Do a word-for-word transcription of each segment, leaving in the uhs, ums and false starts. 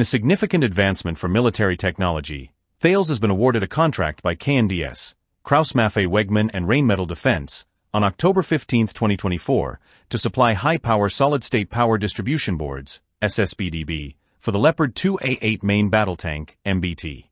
In a significant advancement for military technology, Thales has been awarded a contract by K N D S, Krauss-Maffei Wegmann and Rheinmetall Defense, on October fifteenth twenty twenty-four, to supply high-power solid-state power distribution boards, S S P D B, for the Leopard two A eight main battle tank, M B T.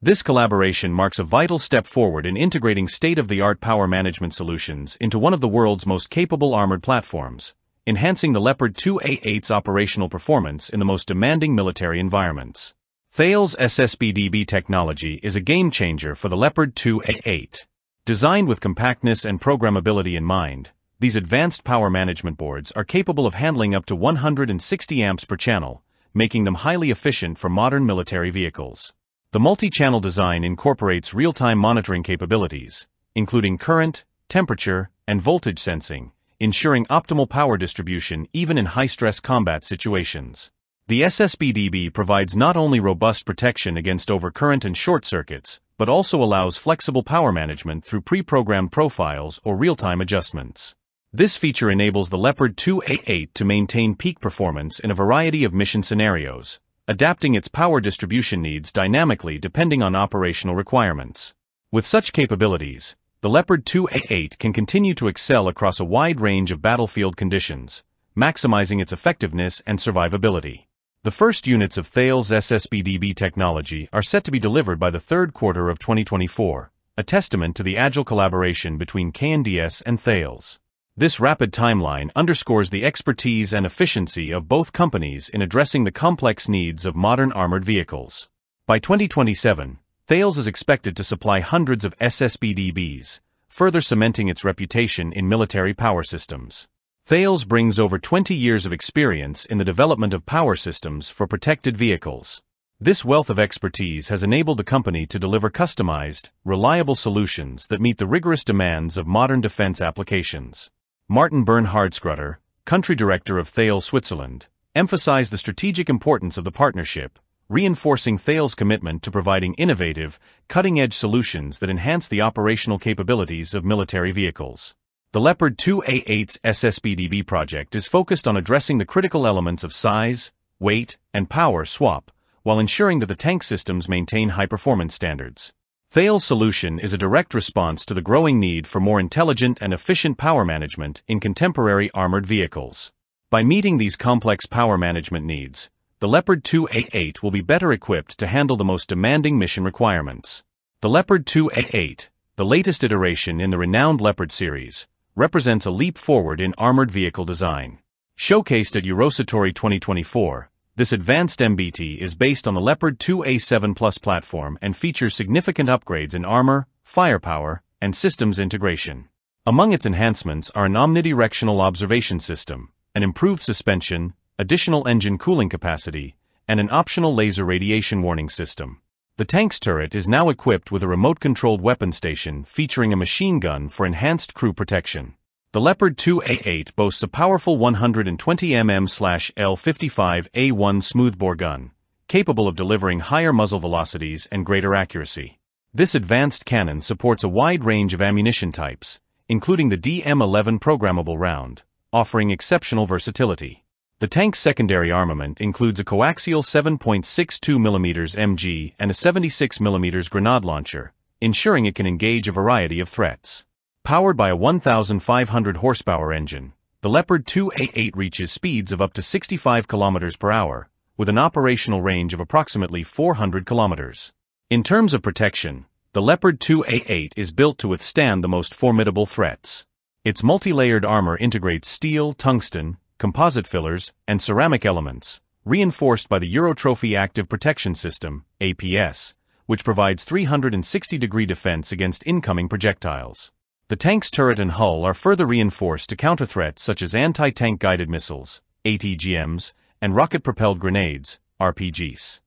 This collaboration marks a vital step forward in integrating state-of-the-art power management solutions into one of the world's most capable armored platforms, enhancing the Leopard two A eight's operational performance in the most demanding military environments. Thales' S S P D B technology is a game-changer for the Leopard two A eight. Designed with compactness and programmability in mind, these advanced power management boards are capable of handling up to one hundred sixty amps per channel, making them highly efficient for modern military vehicles. The multi-channel design incorporates real-time monitoring capabilities, including current, temperature, and voltage sensing, ensuring optimal power distribution even in high-stress combat situations. The S S P D B provides not only robust protection against overcurrent and short circuits, but also allows flexible power management through pre-programmed profiles or real-time adjustments. This feature enables the Leopard two A eight to maintain peak performance in a variety of mission scenarios, adapting its power distribution needs dynamically depending on operational requirements. With such capabilities, the Leopard two A eight can continue to excel across a wide range of battlefield conditions, maximizing its effectiveness and survivability. The first units of Thales' S S P D B technology are set to be delivered by the third quarter of twenty twenty-four, a testament to the agile collaboration between K N D S and Thales. This rapid timeline underscores the expertise and efficiency of both companies in addressing the complex needs of modern armored vehicles. By twenty twenty-seven, Thales is expected to supply hundreds of S S P D Bs, further cementing its reputation in military power systems. Thales brings over twenty years of experience in the development of power systems for protected vehicles. This wealth of expertise has enabled the company to deliver customized, reliable solutions that meet the rigorous demands of modern defense applications. Martin Bernhard-Skrutter, country director of Thales Switzerland, emphasized the strategic importance of the partnership, reinforcing Thales' commitment to providing innovative, cutting-edge solutions that enhance the operational capabilities of military vehicles. The Leopard two A eight's S S P D B project is focused on addressing the critical elements of size, weight, and power swap, while ensuring that the tank systems maintain high-performance standards. Thales' solution is a direct response to the growing need for more intelligent and efficient power management in contemporary armored vehicles. By meeting these complex power management needs, the Leopard two A eight will be better equipped to handle the most demanding mission requirements. The Leopard two A eight, the latest iteration in the renowned Leopard series, represents a leap forward in armored vehicle design. Showcased at Eurosatory twenty twenty-four, this advanced M B T is based on the Leopard two A seven plus platform and features significant upgrades in armor, firepower, and systems integration. Among its enhancements are an omnidirectional observation system, an improved suspension, additional engine cooling capacity, and an optional laser radiation warning system. The tank's turret is now equipped with a remote-controlled weapon station featuring a machine gun for enhanced crew protection. The Leopard two A eight boasts a powerful one hundred twenty millimeter L fifty-five A one smoothbore gun, capable of delivering higher muzzle velocities and greater accuracy. This advanced cannon supports a wide range of ammunition types, including the D M eleven programmable round, offering exceptional versatility. The tank's secondary armament includes a coaxial seven point six two millimeter M G and a seventy-six millimeter grenade launcher, ensuring it can engage a variety of threats. Powered by a one thousand five hundred horsepower engine, the Leopard two A eight reaches speeds of up to sixty-five kilometers per hour, with an operational range of approximately four hundred kilometers. In terms of protection, the Leopard two A eight is built to withstand the most formidable threats. Its multi-layered armor integrates steel, tungsten, composite fillers, and ceramic elements, reinforced by the Eurotrophy Active Protection System, A P S, which provides three hundred sixty degree defense against incoming projectiles. The tank's turret and hull are further reinforced to counter threats such as anti-tank guided missiles, A T G Ms, and rocket-propelled grenades, R P Gs.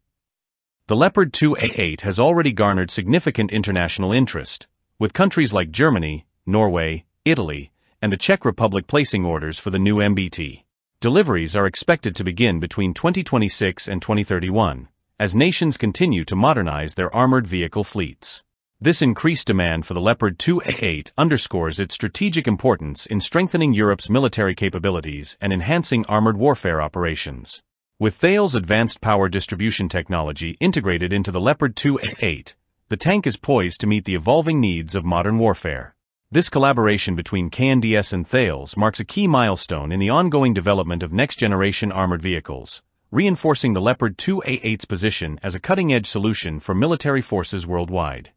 The Leopard two A eight has already garnered significant international interest, with countries like Germany, Norway, Italy, and the Czech Republic placing orders for the new M B T. Deliveries are expected to begin between twenty twenty-six and twenty thirty-one, as nations continue to modernize their armored vehicle fleets. This increased demand for the Leopard two A eight underscores its strategic importance in strengthening Europe's military capabilities and enhancing armored warfare operations. With Thales' advanced power distribution technology integrated into the Leopard two A eight, the tank is poised to meet the evolving needs of modern warfare. This collaboration between K N D S and Thales marks a key milestone in the ongoing development of next-generation armored vehicles, reinforcing the Leopard two A eight's position as a cutting-edge solution for military forces worldwide.